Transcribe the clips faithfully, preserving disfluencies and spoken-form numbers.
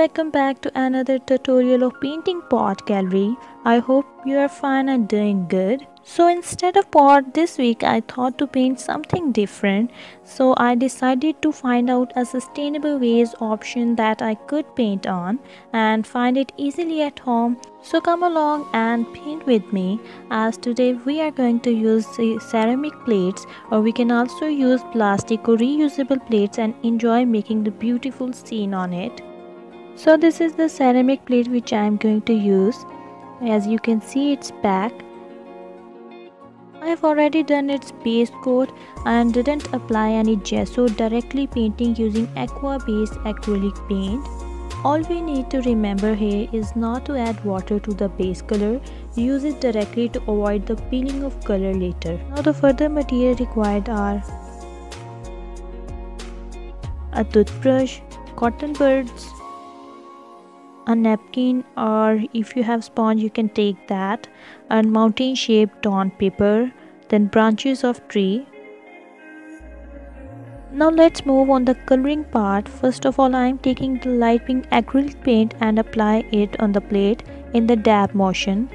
welcome back to another tutorial of Painting Pot Gallery. I hope you are fine and doing good. So instead of pot this week, I thought to paint something different. So I decided to find out a sustainable vase option that I could paint on and find it easily at home. So come along and paint with me, as today we are going to use the ceramic plates, or we can also use plastic or reusable plates and enjoy making the beautiful scene on it. So this is the ceramic plate which I am going to use. As you can see its back, I have already done its base coat and didn't apply any gesso, directly painting using aqua based acrylic paint. All we need to remember here is not to add water to the base color. Use it directly to avoid the peeling of color later. Now the further material required are a toothbrush, cotton buds, a napkin, or if you have sponge you can take that, and mountain shaped torn paper, then branches of tree. Now let's move on the coloring part. First of all, I am taking the light pink acrylic paint and apply it on the plate in the dab motion.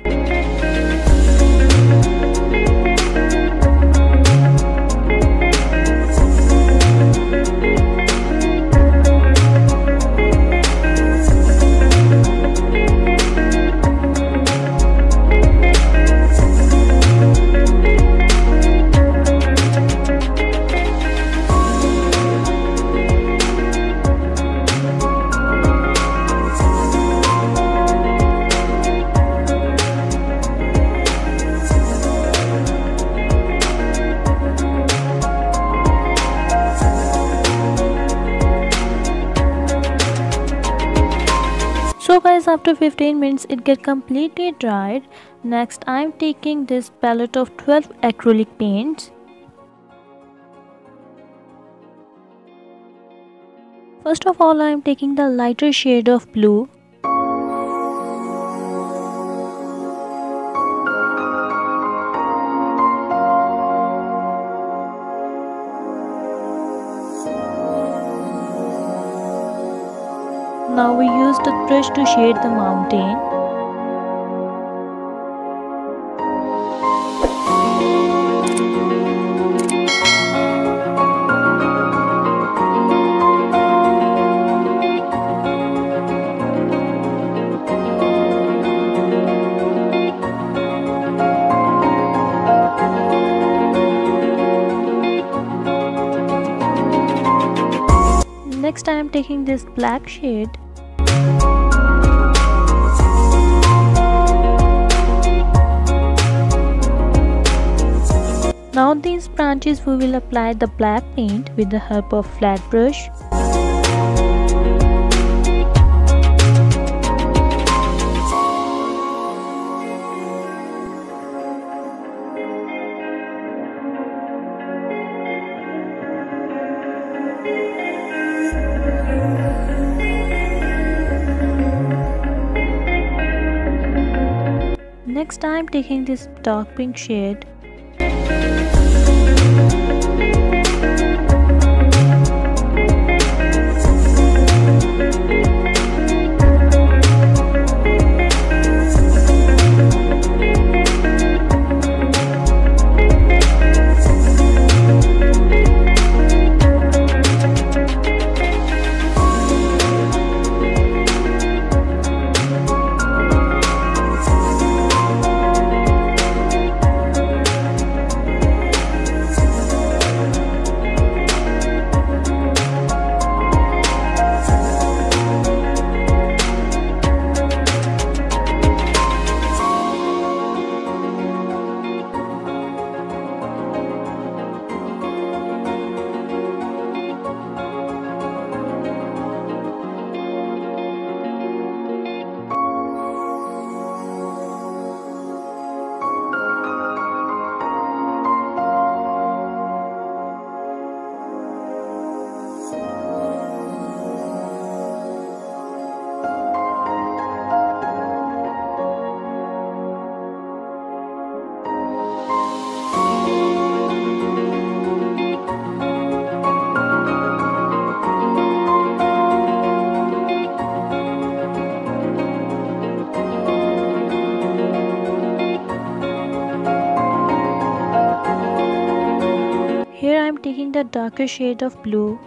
So guys, after fifteen minutes it get completely dried. Next, I am taking this palette of twelve acrylic paints. First of all, I am taking the lighter shade of blue. Now we use the brush to shade the mountain. Next, I am taking this black shade. Now these branches we will apply the black paint with the help of flat brush. Next, I am taking this dark pink shade. find a darker shade of blue.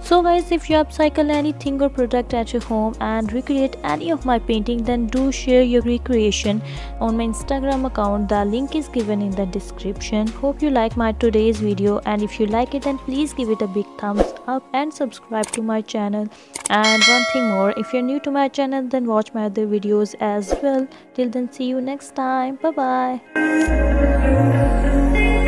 So guys, if you upcycle anything or product at your home and recreate any of my painting, then do share your recreation on my Instagram account. The link is given in the description. Hope you like my today's video, and if you like it, then please give it a big thumbs up and subscribe to my channel. And one thing more, if you're new to my channel, then watch my other videos as well. Till then, see you next time. Bye bye.